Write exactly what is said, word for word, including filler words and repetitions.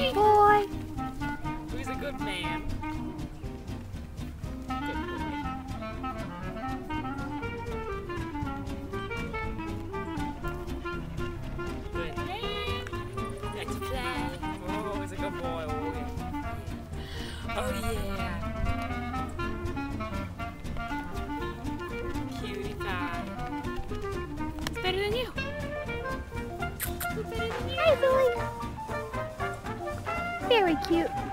good boy. He's a good man. Good man. Let's play. Oh, he's a good boy. Oh, yeah. Very cute.